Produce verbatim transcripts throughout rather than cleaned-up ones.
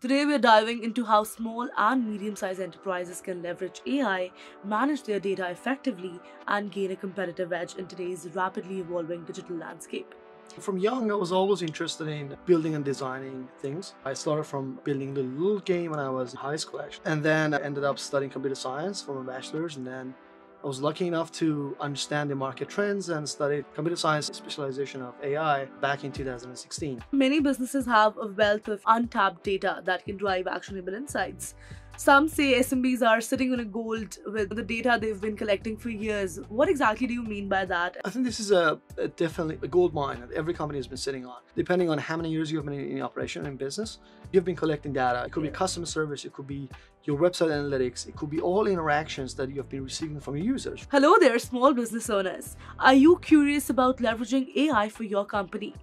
Today we're diving into how small and medium-sized enterprises can leverage A I, manage their data effectively, and gain a competitive edge in today's rapidly evolving digital landscape. From young, I was always interested in building and designing things. I started from building the little game when I was in high school, actually. And then I ended up studying computer science for my bachelor's, and then I was lucky enough to understand the market trends and studied computer science specialization of A I back in two thousand sixteen. Many businesses have a wealth of untapped data that can drive actionable insights. Some say S M Bs are sitting on a gold with the data they've been collecting for years. What exactly do you mean by that? I think this is a, a definitely a gold mine that every company has been sitting on. Depending on how many years you've been in, in operation and business, you've been collecting data. It could be customer service, it could be your website analytics, it could be all interactions that you have been receiving from your users. Hello there, small business owners. Are you curious about leveraging A I for your company?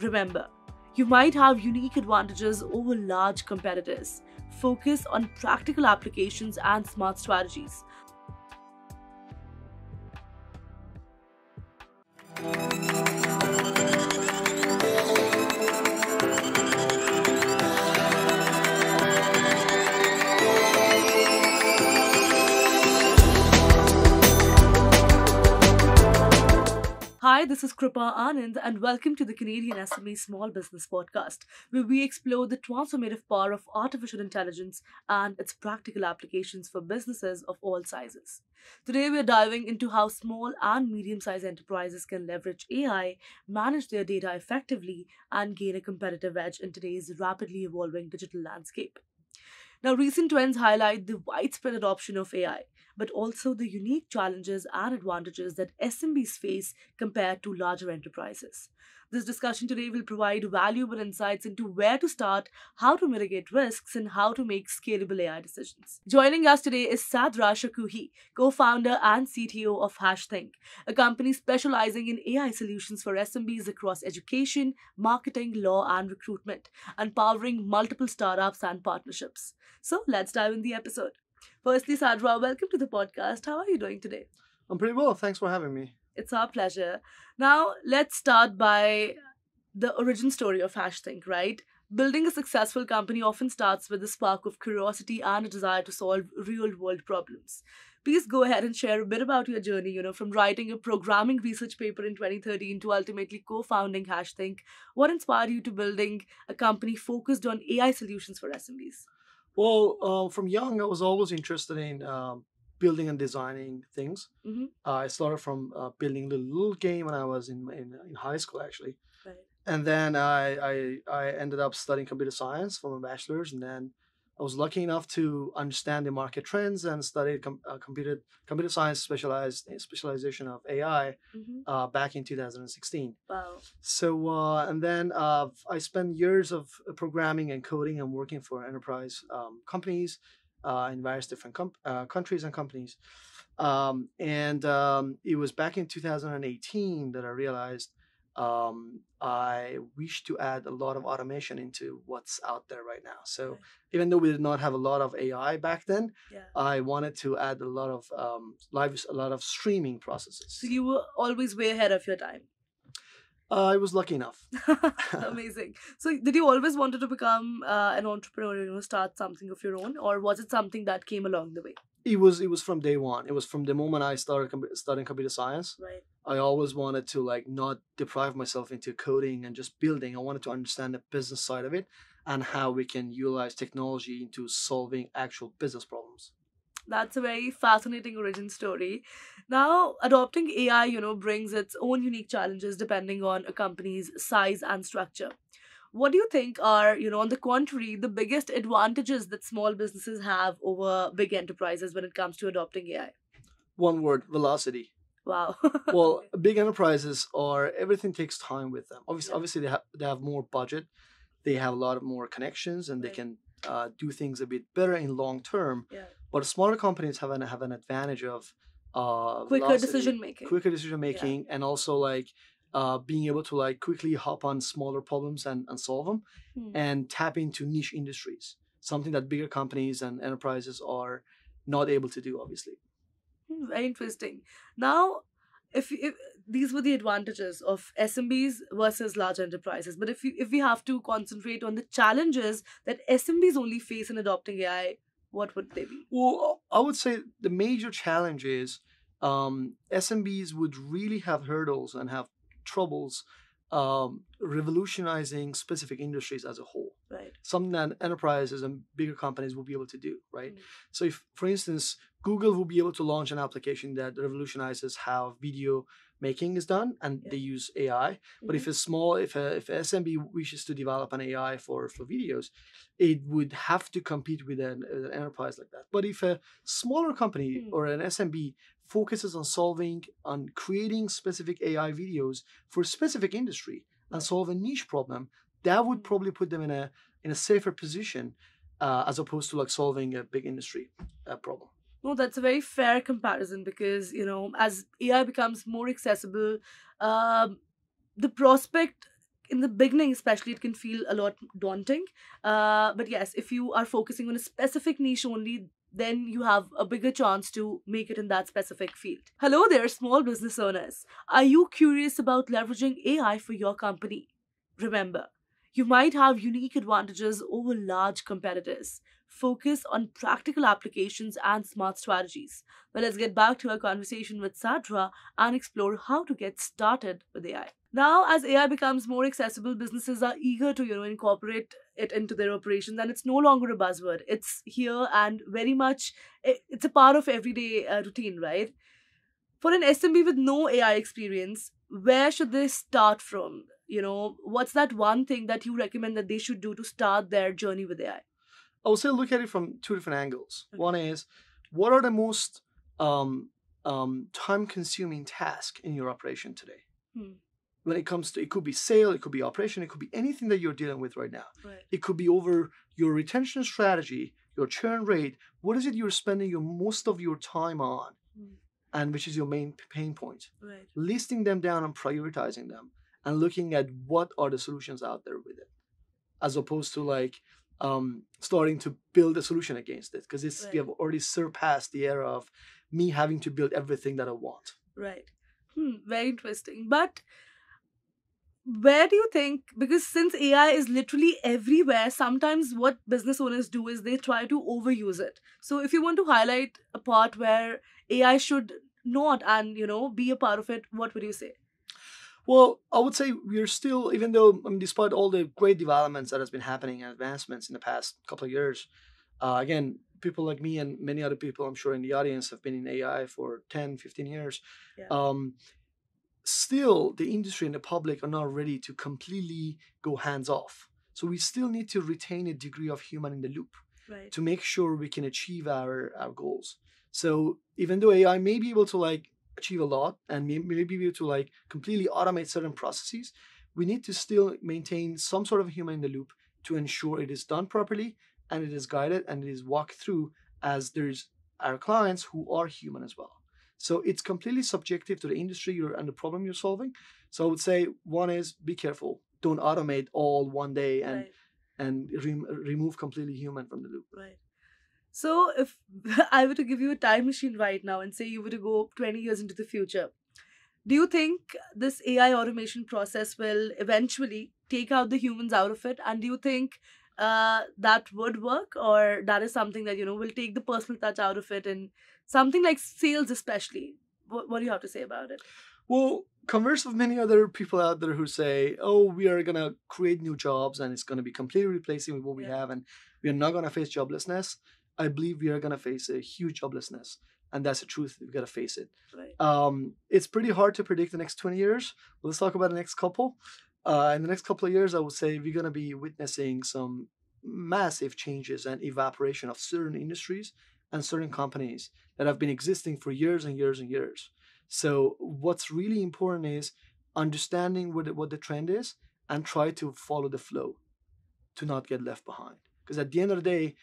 Remember, you might have unique advantages over large competitors. Focus on practical applications and smart strategies. Hi, this is Kripa Anand and welcome to the Canadian S M E Small Business Podcast, where we explore the transformative power of artificial intelligence and its practical applications for businesses of all sizes. Today, we're diving into how small and medium-sized enterprises can leverage A I, manage their data effectively, and gain a competitive edge in today's rapidly evolving digital landscape. Now, recent trends highlight the widespread adoption of A I, but also the unique challenges and advantages that S M Bs face compared to larger enterprises. This discussion today will provide valuable insights into where to start, how to mitigate risks, and how to make scalable A I decisions. Joining us today is Sadra Shokouhi, co-founder and C T O of HashThink, a company specializing in A I solutions for S M Bs across education, marketing, law, and recruitment, and powering multiple startups and partnerships. So let's dive in the episode. Firstly, Sadra, welcome to the podcast. How are you doing today? I'm pretty well. Thanks for having me. It's our pleasure. Now, let's start by the origin story of HashThink, right? Building a successful company often starts with a spark of curiosity and a desire to solve real-world problems. Please go ahead and share a bit about your journey, you know, from writing a programming research paper in twenty thirteen to ultimately co-founding HashThink. What inspired you to building a company focused on A I solutions for S M Bs? Well, uh, from young, I was always interested in um, building and designing things. Mm-hmm. uh, I started from uh, building the little game when I was in in, in high school, actually. Right. And then I, I I ended up studying computer science for my bachelor's, and then I was lucky enough to understand the market trends and studied com uh, computer computer science specialized specialization of A I. Mm-hmm. uh, back in two thousand sixteen. Wow. So uh, and then uh, I spent years of programming and coding and working for enterprise um, companies uh, in various different com uh, countries and companies. Um, and um, it was back in two thousand eighteen that I realized Um, I wish to add a lot of automation into what's out there right now. So right. Even though we did not have a lot of A I back then, yeah. I wanted to add a lot of um, live, a lot of streaming processes. So you were always way ahead of your time. Uh, I was lucky enough. Amazing. So did you always wanted to become uh, an entrepreneur, you know, start something of your own, or was it something that came along the way? It was it was from day one. It was from the moment I started studying computer science. Right. I always wanted to like not deprive myself into coding and just building. I wanted to understand the business side of it and how we can utilize technology into solving actual business problems. That's a very fascinating origin story. Now, adopting A I, you know, brings its own unique challenges depending on a company's size and structure. What do you think are, you know, on the contrary, the biggest advantages that small businesses have over big enterprises when it comes to adopting A I? One word, velocity. Wow. Well, big enterprises are, everything takes time with them. Obviously, yeah. obviously they, ha they have more budget. They have a lot of more connections and right. they can uh, do things a bit better in long term. Yeah. But smaller companies have an, have an advantage of uh, quicker velocity, decision making, quicker decision making yeah. and also like Uh, being able to like quickly hop on smaller problems and, and solve them hmm. and tap into niche industries, something that bigger companies and enterprises are not able to do, obviously. Very interesting. Now, if, if these were the advantages of S M Bs versus large enterprises. But if you, if we have to concentrate on the challenges that S M Bs only face in adopting A I, what would they be? Well, I would say the major challenge is um, S M Bs would really have hurdles and have troubles um, revolutionizing specific industries as a whole. Right. Something that enterprises and bigger companies will be able to do, right? Mm. So if, for instance, Google will be able to launch an application that revolutionizes how video making is done, and yeah. they use A I. Mm-hmm. But if a small, if a, if S M B wishes to develop an A I for, for videos, it would have to compete with an, an enterprise like that. But if a smaller company mm. or an S M B focuses on solving, on creating specific A I videos for a specific industry and solve a niche problem, that would probably put them in a in a safer position uh, as opposed to like solving a big industry uh, problem. No, that's a very fair comparison because, you know, as A I becomes more accessible, uh, the prospect in the beginning, especially, it can feel a lot daunting. Uh, but yes, if you are focusing on a specific niche only, then you have a bigger chance to make it in that specific field. Hello there, small business owners. Are you curious about leveraging A I for your company? Remember, you might have unique advantages over large competitors. Focus on practical applications and smart strategies. But let's get back to our conversation with Sadra and explore how to get started with A I. Now, as A I becomes more accessible, businesses are eager to, you know, incorporate it into their operations, and it's no longer a buzzword. It's here and very much, it's a part of everyday uh, routine, right? For an S M B with no A I experience, where should they start from? You know, what's that one thing that you recommend that they should do to start their journey with A I? I would say look at it from two different angles. Okay. One is, what are the most um, um, time-consuming tasks in your operation today? Hmm. When it comes to, it could be sale, it could be operation, it could be anything that you're dealing with right now. Right. It could be over your retention strategy, your churn rate. What is it you're spending your most of your time on, hmm. and which is your main pain point? Right. Listing them down and prioritizing them, and looking at what are the solutions out there with it, as opposed to like um, starting to build a solution against it, because it's right. we have already surpassed the era of me having to build everything that I want. Right. Hmm, very interesting. But where do you think, because since A I is literally everywhere, sometimes what business owners do is they try to overuse it. So if you want to highlight a part where A I should not and, you know, be a part of it, what would you say? Well, I would say we're still, even though, I mean, despite all the great developments that has been happening and advancements in the past couple of years, uh, again, people like me and many other people, I'm sure in the audience, have been in A I for ten, fifteen years. Yeah. Um, still, the industry and the public are not ready to completely go hands off. So we still need to retain a degree of human in the loop right. to make sure we can achieve our, our goals. So even though A I may be able to like, achieve a lot and maybe be able to like completely automate certain processes, we need to still maintain some sort of human in the loop to ensure it is done properly and it is guided and it is walked through, as there's our clients who are human as well. So it's completely subjective to the industry you're and the problem you're solving. So I would say one is be careful. Don't automate all one day and, right. and re- remove completely human from the loop. Right. So if I were to give you a time machine right now and say you were to go twenty years into the future, do you think this A I automation process will eventually take out the humans out of it? And do you think uh, that would work, or that is something that, you know, will take the personal touch out of it, and something like sales especially? What, what do you have to say about it? Well, converse with many other people out there who say, oh, we are going to create new jobs and it's going to be completely replacing what we yeah. have and we are not going to face joblessness. I believe we are going to face a huge joblessness, and that's the truth. We've got to face it. Right. Um, it's pretty hard to predict the next twenty years. Let's talk about the next couple. Uh, in the next couple of years, I would say we're going to be witnessing some massive changes and evaporation of certain industries and certain companies that have been existing for years and years and years. So what's really important is understanding what the, what the trend is and try to follow the flow to not get left behind. Because at the end of the day,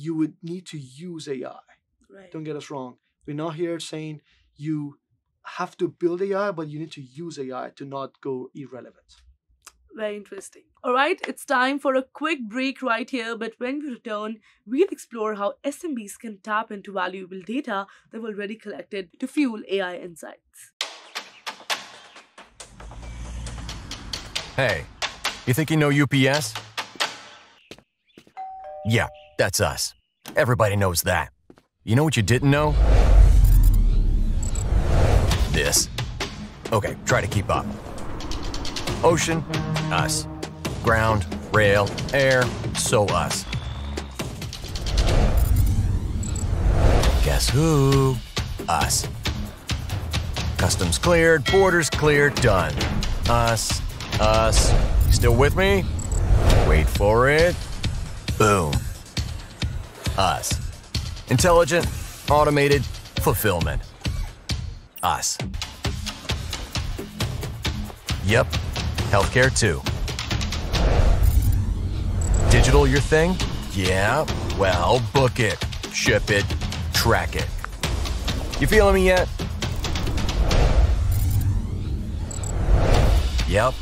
you would need to use A I. Right. Don't get us wrong. We're not here saying you have to build A I, but you need to use A I to not go irrelevant. Very interesting. All right, it's time for a quick break right here. But when we return, we'll explore how S M Bs can tap into valuable data they've already collected to fuel A I insights. Hey, you think you know U P S? Yeah, that's us. Everybody knows that. You know what you didn't know? This. Okay, try to keep up. Ocean, us. Ground, rail, air, so us. Guess who? Us. Customs cleared, borders cleared, done. Us, us. Still with me? Wait for it. Boom. Us. Intelligent, automated, fulfillment. Us. Yep, healthcare too. Digital your thing? Yeah, well, book it, ship it, track it. You feeling me yet? Yep,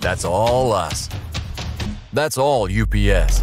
that's all us. That's all U P S.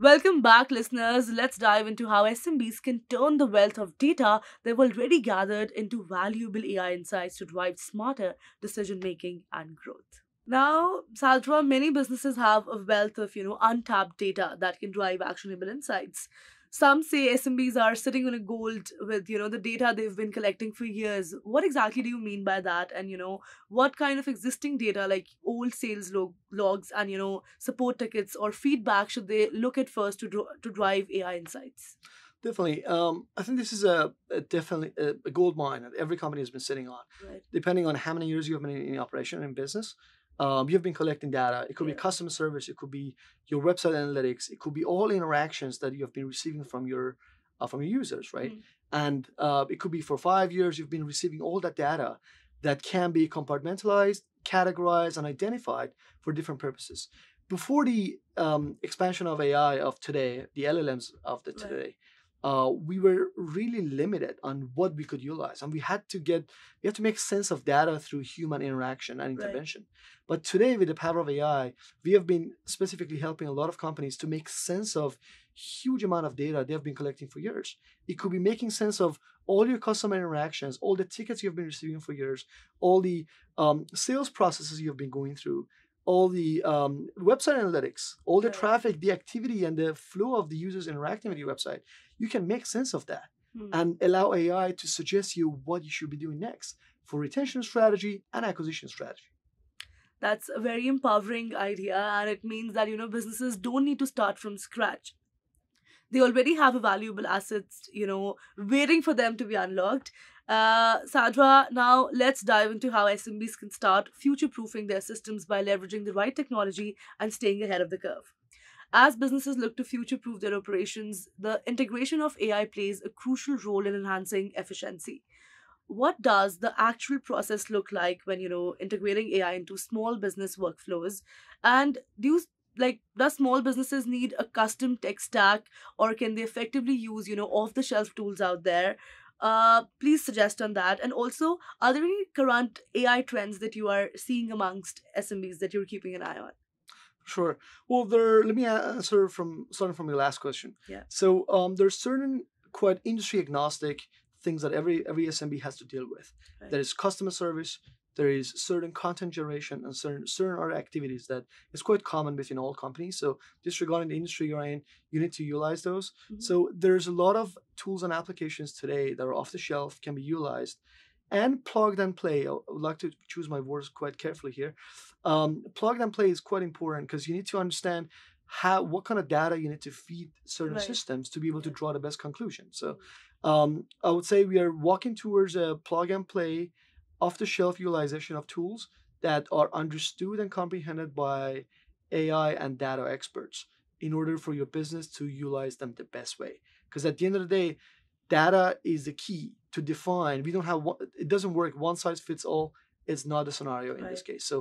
Welcome back, listeners. Let's dive into how S M Bs can turn the wealth of data they've already gathered into valuable A I insights to drive smarter decision-making and growth. Now, Sadra, many businesses have a wealth of, you know, untapped data that can drive actionable insights. Some say S M Bs are sitting on a gold with, you know, the data they've been collecting for years. What exactly do you mean by that? And, you know, what kind of existing data like old sales log- logs and, you know, support tickets or feedback should they look at first to, dro- to drive A I insights? Definitely. Um, I think this is a, a definitely a, a gold mine that every company has been sitting on. Right. Depending on how many years you have been in, in operation and in business, Um, you've been collecting data. It could yeah. be customer service. It could be your website analytics. It could be all interactions that you have been receiving from your uh, from your users, right? Mm. And uh, it could be for five years you've been receiving all that data that can be compartmentalized, categorized, and identified for different purposes. Before the um, expansion of A I of today, the L L Ms of the right. today, uh, we were really limited on what we could utilize, and we had to get, we had to make sense of data through human interaction and intervention. Right. But today, with the power of A I, we have been specifically helping a lot of companies to make sense of huge amount of data they have been collecting for years. It could be making sense of all your customer interactions, all the tickets you've been receiving for years, all the um, sales processes you've been going through, all the um, website analytics, all the right. traffic, the activity, and the flow of the users interacting with your website. You can make sense of that mm. and allow A I to suggest you what you should be doing next for retention strategy and acquisition strategy. That's a very empowering idea, and it means that, you know, businesses don't need to start from scratch. They already have a valuable assets, you know, waiting for them to be unlocked. Uh, Sadra, now let's dive into how S M Bs can start future-proofing their systems by leveraging the right technology and staying ahead of the curve. As businesses look to future-proof their operations, the integration of A I plays a crucial role in enhancing efficiency. What does the actual process look like when, you know, integrating A I into small business workflows? And do you Like, does small businesses need a custom tech stack, or can they effectively use, you know, off-the-shelf tools out there? Uh, please suggest on that. And also, are there any current A I trends that you are seeing amongst S M Bs that you're keeping an eye on? Sure. Well, there. Let me answer from starting from your last question. Yeah. So um, there's certain quite industry-agnostic things that every every S M B has to deal with. Right. There is customer service. There is certain content generation and certain certain other activities that is quite common within all companies. So disregarding the industry you're in, you need to utilize those. Mm-hmm. So there's a lot of tools and applications today that are off the shelf, can be utilized, and plug and play. I would like to choose my words quite carefully here. Um, plug and play is quite important because you need to understand how what kind of data you need to feed certain right. systems to be able to draw the best conclusion. So um, I would say we are walking towards a plug and play, off-the-shelf utilization of tools that are understood and comprehended by A I and data experts in order for your business to utilize them the best way. Because at the end of the day, data is the key to define. We don't have one, it doesn't work one size fits all. It's not a scenario in right. this case. So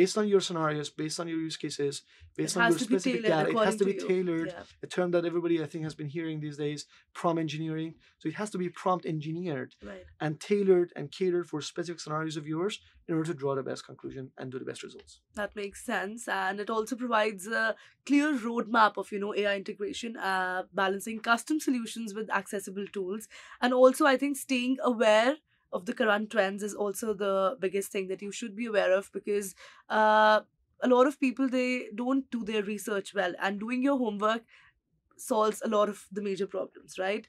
based on your scenarios, based on your use cases, based on your specific data, it has to be tailored. Yeah. A term that everybody, I think, has been hearing these days, prompt engineering. So it has to be prompt engineered right. and tailored and catered for specific scenarios of yours in order to draw the best conclusion and do the best results. That makes sense. And it also provides a clear roadmap of, you know, A I integration, uh, balancing custom solutions with accessible tools. And also, I think, staying aware of the current trends is also the biggest thing that you should be aware of, because uh, a lot of people, they don't do their research well, and doing your homework solves a lot of the major problems, right?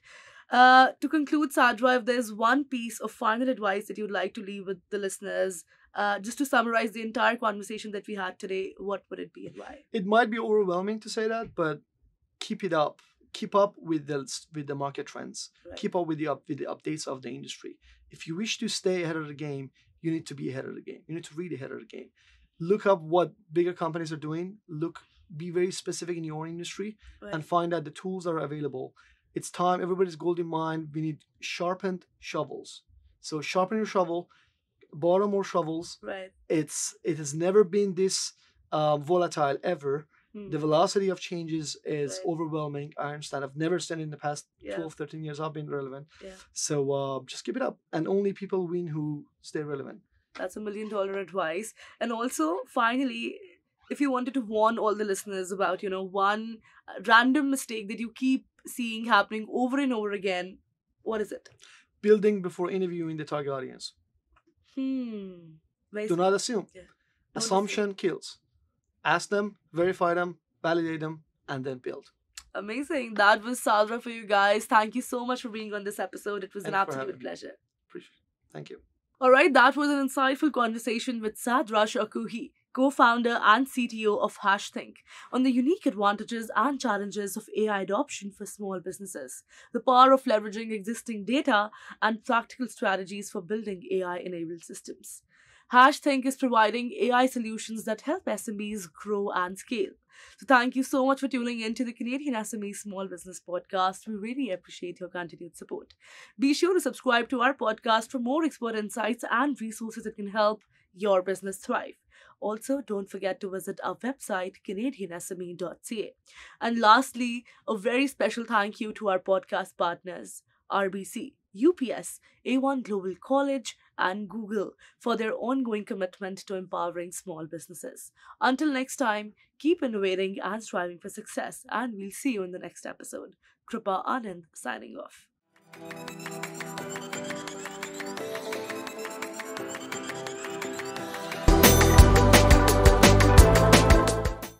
Uh, to conclude, Sadra, if there's one piece of final advice that you'd like to leave with the listeners, uh, just to summarize the entire conversation that we had today, what would it be and why? It might be overwhelming to say that, but keep it up. Keep up with the with the market trends. Right. Keep up with the up, with the updates of the industry. If you wish to stay ahead of the game, you need to be ahead of the game. You need to read ahead of the game. Look up what bigger companies are doing. Look, be very specific in your industry, right, and find out the tools that are available. It's time. Everybody's golden mine. We need sharpened shovels. So sharpen your shovel. Borrow more shovels. Right. It's it has never been this uh, volatile ever. The velocity of changes is right. overwhelming. I understand. I've never seen it in the past yeah. twelve, thirteen years I've been relevant. Yeah. So uh, just keep it up. And only people win who stay relevant. That's a million dollar advice. And also, finally, if you wanted to warn all the listeners about, you know, one random mistake that you keep seeing happening over and over again, what is it? Building before interviewing the target audience. Hmm. Very Do not assume. Yeah. Assumption kills. Ask them, verify them, validate them, and then build. Amazing. That was Sadra for you guys. Thank you so much for being on this episode. It was Thanks an absolute pleasure. Me. Appreciate it. Thank you. All right. That was an insightful conversation with Sadra Shokouhi, co-founder and C T O of HashThink, on the unique advantages and challenges of A I adoption for small businesses, the power of leveraging existing data, and practical strategies for building A I-enabled systems. HashThink is providing A I solutions that help S M Es grow and scale. So thank you so much for tuning in to the Canadian S M E Small Business Podcast. We really appreciate your continued support. Be sure to subscribe to our podcast for more expert insights and resources that can help your business thrive. Also, don't forget to visit our website, Canadian S M E dot C A. And lastly, a very special thank you to our podcast partners, R B C, U P S, A one Global College, and Google for their ongoing commitment to empowering small businesses. Until next time, keep innovating and striving for success, and we'll see you in the next episode. Kripa Anand signing off.